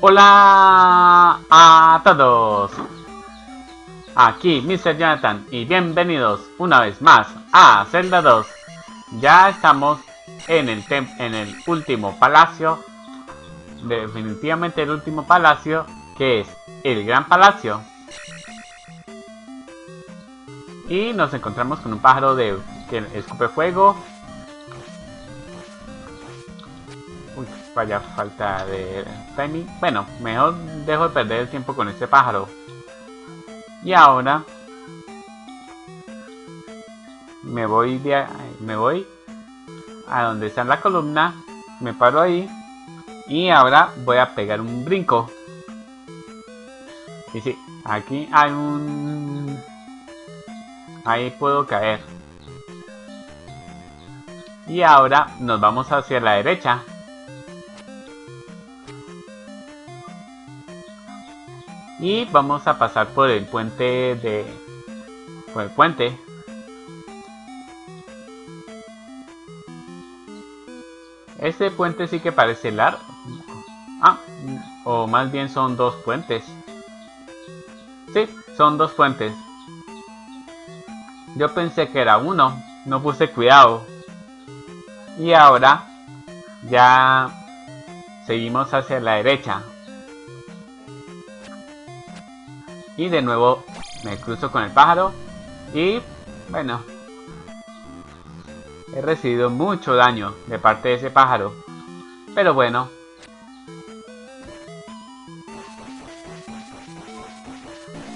Hola a todos. Aquí Mr. Jhonnatan y bienvenidos una vez más a Zelda 2. Ya estamos en el último palacio. Definitivamente el último palacio, que es el Gran Palacio. Y nos encontramos con un pájaro que escupe fuego. Uy, vaya falta de timing. Bueno, mejor dejo de perder el tiempo con este pájaro. Y ahora me voy a donde está la columna. Me paro ahí. Y ahora voy a pegar un brinco. Y sí, aquí hay un... ahí puedo caer. Y ahora nos vamos hacia la derecha. Y vamos a pasar por el puente Este puente sí que parece largo. O más bien son dos puentes. Sí, son dos puentes. Yo pensé que era uno, no puse cuidado. Y ahora ya seguimos hacia la derecha. Y de nuevo me cruzo con el pájaro. Y bueno, he recibido mucho daño de parte de ese pájaro. Pero bueno.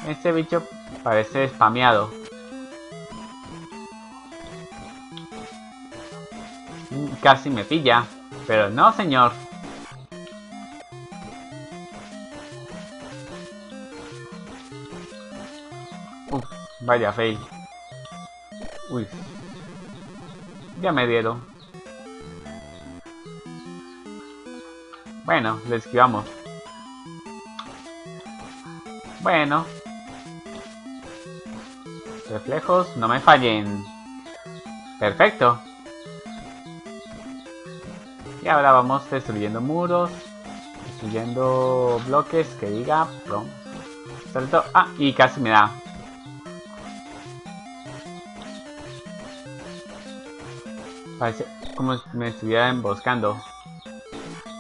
Este bicho parece spameado. Casi me pilla, pero no, señor. Uf, vaya fail. Uy, ya me dieron. Bueno, le esquivamos. Bueno. Reflejos, no me fallen. Perfecto. Y ahora vamos destruyendo muros, destruyendo bloques, que diga, prom. Salto, y casi me da. Parece como si me estuviera emboscando.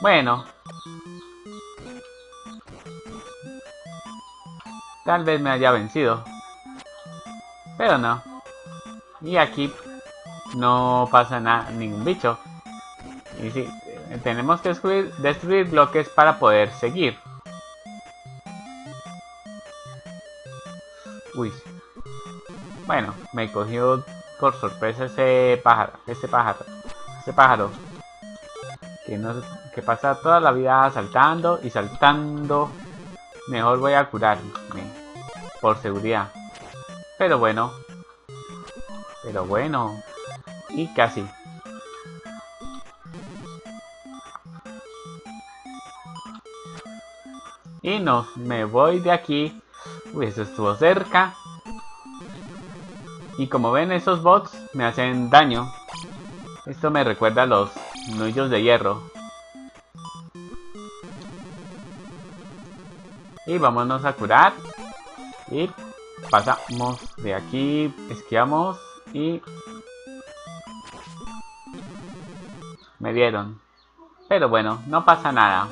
Bueno. Tal vez me haya vencido. Pero no. Y aquí no pasa nada, ningún bicho. Y sí, tenemos que destruir bloques para poder seguir. Uy. Bueno, me cogió por sorpresa ese pájaro. Que pasa toda la vida saltando y saltando. Mejor voy a curarme, por seguridad. Pero bueno. Y casi. Y me voy de aquí. Uy, eso estuvo cerca. Y como ven, esos bots me hacen daño. Esto me recuerda a los nudillos de hierro. Y vámonos a curar. Y pasamos de aquí. Esquiamos. Y... me dieron. Pero bueno, no pasa nada.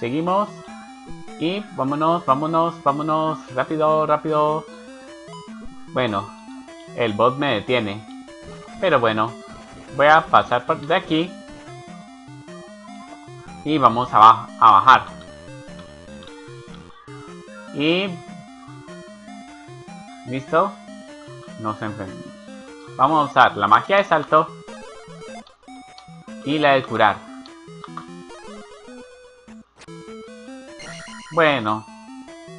Seguimos. Y vámonos. Rápido. Bueno, el bot me detiene. Pero bueno, voy a pasar por de aquí. Y vamos a bajar. Y... listo. Nos enfrentamos. Vamos a usar la magia de salto. Y la de curar. Bueno,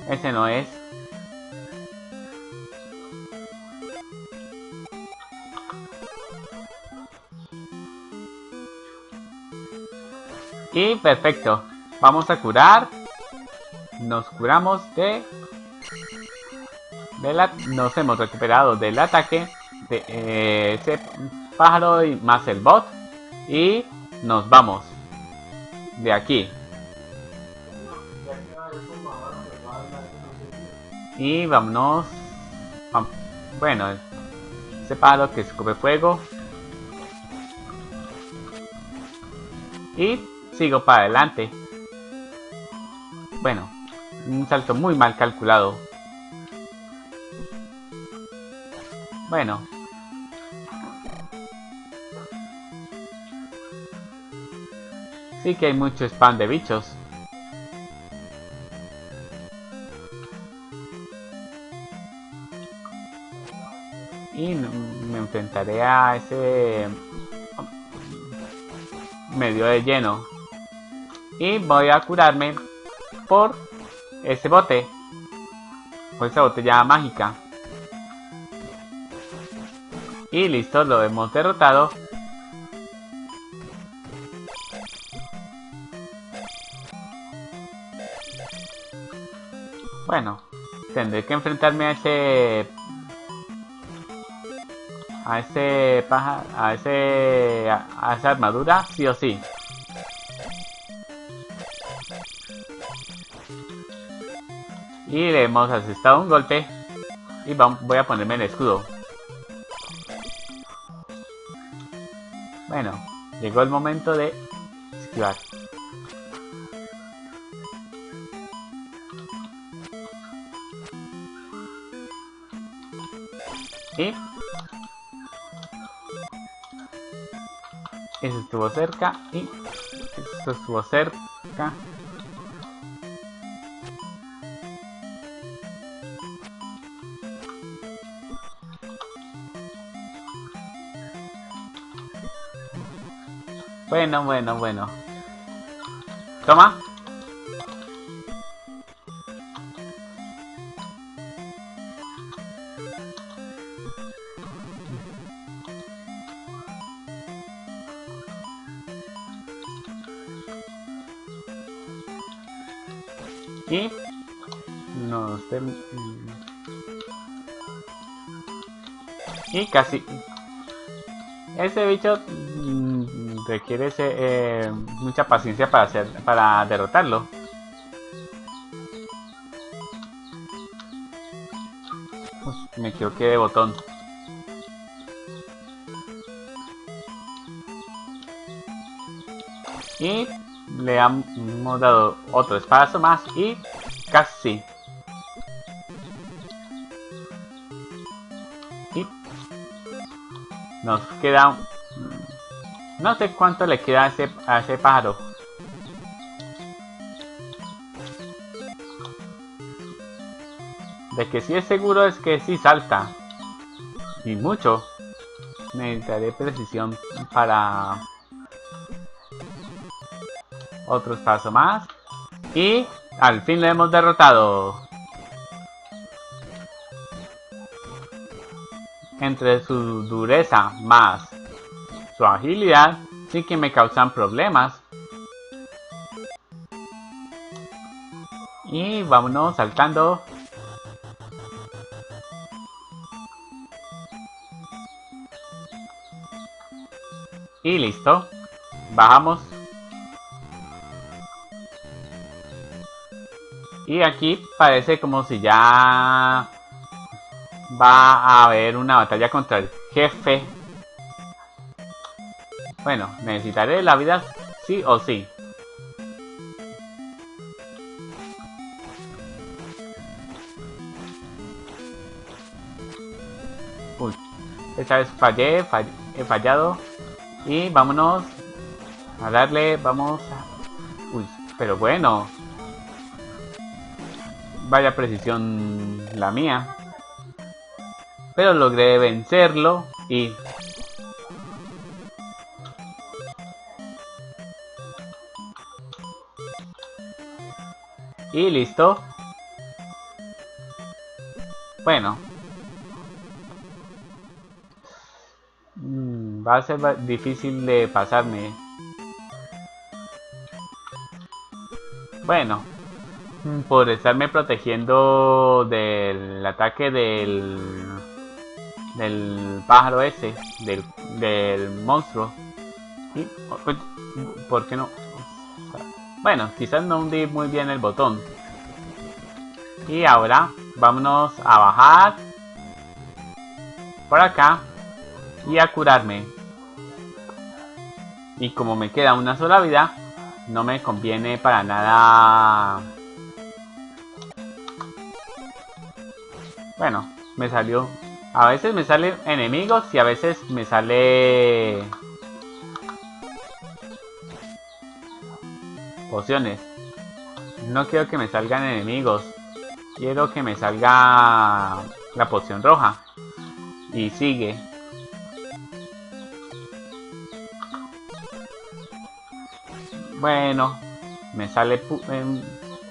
ese no es. Y perfecto. Vamos a curar. Nos curamos nos hemos recuperado del ataque de ese pájaro y más el bot. Y nos vamos. de aquí. Y vámonos. Bueno, ese palo que escupe fuego. Y sigo para adelante. Bueno, un salto muy mal calculado. Bueno. Sí que hay mucho spam de bichos. Y me enfrentaré a ese medio de lleno. Y voy a curarme por ese bote. Por esa botella mágica. Y listo, lo hemos derrotado. Bueno, tendré que enfrentarme a ese... a esa armadura, sí o sí. Y le hemos asestado un golpe. Y voy a ponerme el escudo. Bueno, llegó el momento de esquivar. Y... eso estuvo cerca y eso estuvo cerca. Bueno. Toma. Y nos dem... y casi ese bicho requiere mucha paciencia para derrotarlo. Uf, me equivoqué de botón. Y le hemos dado otro espadazo más y casi. Y nos queda... no sé cuánto le queda a ese pájaro. De que sí es seguro es que sí salta. Y mucho. Necesitaré precisión para... otro paso más. Y al fin lo hemos derrotado. Entre su dureza más su agilidad, sí que me causan problemas. Y vámonos saltando. Y listo. Bajamos. Y aquí parece como si ya va a haber una batalla contra el jefe. Bueno, necesitaré la vida sí o sí. Uy, esta vez he fallado. Y vámonos a darle, vamos a... uy, pero bueno. Vaya precisión la mía. Pero logré vencerlo y... y listo. Bueno. Va a ser difícil de pasarme. Bueno. Por estarme protegiendo del ataque del pájaro ese, del monstruo. ¿Y por qué no? Bueno, quizás no hundí muy bien el botón. Y ahora vámonos a bajar por acá y a curarme. Y como me queda una sola vida, no me conviene para nada. Bueno, me salió. A veces me salen enemigos y a veces me sale pociones. No quiero que me salgan enemigos. Quiero que me salga la poción roja. Y sigue. Bueno, me sale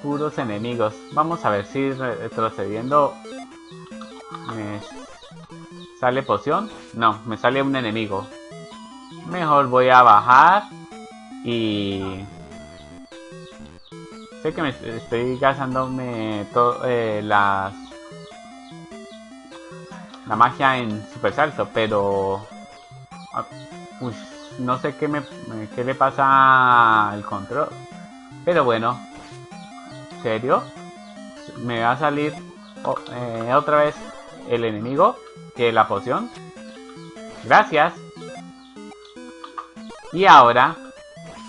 puros enemigos. Vamos a ver si retrocediendo me sale poción. No, me sale un enemigo. Mejor voy a bajar y... Sé que me estoy gastándome la magia en super salto, pero no sé qué le pasa al control. Pero bueno, ¿en serio? Me va a salir otra vez el enemigo que la poción. Gracias. Y ahora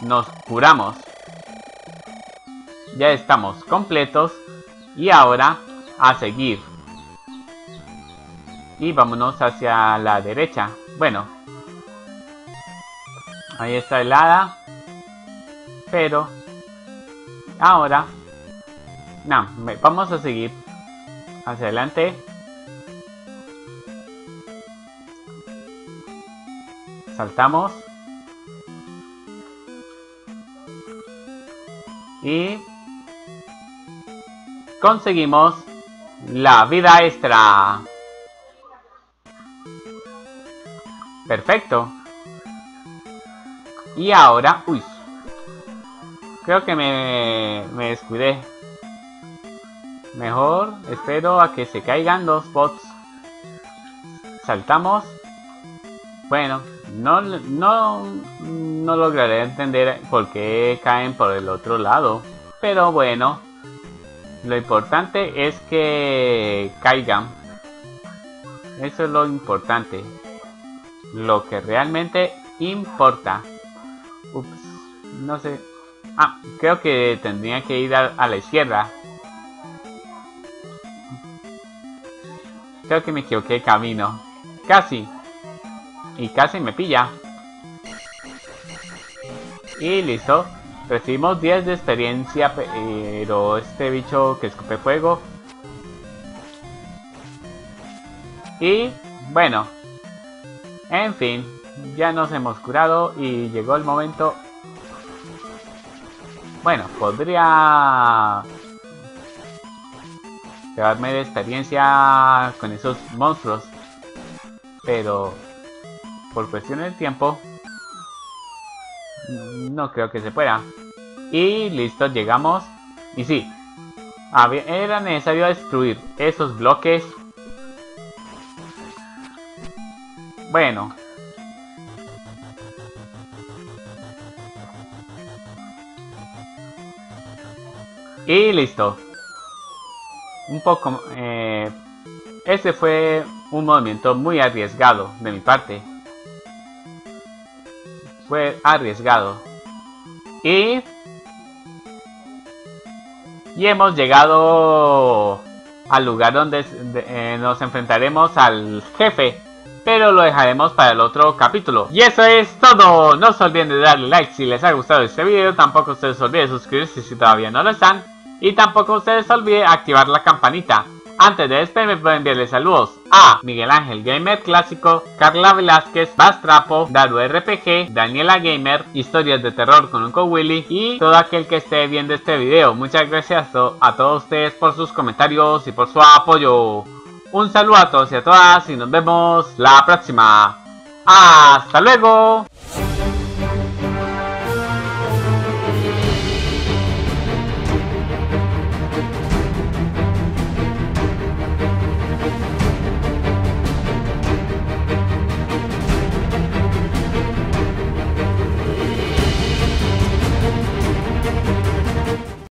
nos curamos. Ya estamos completos y ahora a seguir. Y vámonos hacia la derecha. Bueno, ahí está el hada. Pero ahora no, vamos a seguir hacia adelante. Saltamos. Y conseguimos la vida extra. Perfecto. Y ahora... Uy. Creo que me descuidé. Mejor espero a que se caigan los bots. Saltamos. Bueno, no lograré entender por qué caen por el otro lado. Pero bueno. Lo importante es que caigan. Eso es lo importante. Lo que realmente importa. Ups, no sé. Ah, creo que tendría que ir a la izquierda. Creo que me equivoqué de camino. Casi. Y casi me pilla. Y listo. Recibimos 10 de experiencia, pero este bicho que escupe fuego. Y bueno, en fin, ya nos hemos curado y llegó el momento. Bueno, podría llevarme de experiencia con esos monstruos, pero por cuestiones de tiempo no creo que se pueda. Y listo, llegamos. Y sí, era necesario destruir esos bloques. Bueno. Y listo. Un poco... ese fue un movimiento muy arriesgado de mi parte. Fue arriesgado. Y hemos llegado al lugar donde nos enfrentaremos al jefe. Pero lo dejaremos para el otro capítulo. Y eso es todo. No se olviden de darle like si les ha gustado este video. Tampoco se les olvide suscribirse si todavía no lo están. Y tampoco se les olvide activar la campanita. Antes de despedirme puedo enviarles saludos a Miguel Ángel Gamer Clásico, Carla Velázquez, Bastrapo, Daru RPG, Daniela Gamer, Historias de Terror con Unco Willy y todo aquel que esté viendo este video. Muchas gracias a todos ustedes por sus comentarios y por su apoyo. Un saludo a todos y a todas y nos vemos la próxima. ¡Hasta luego!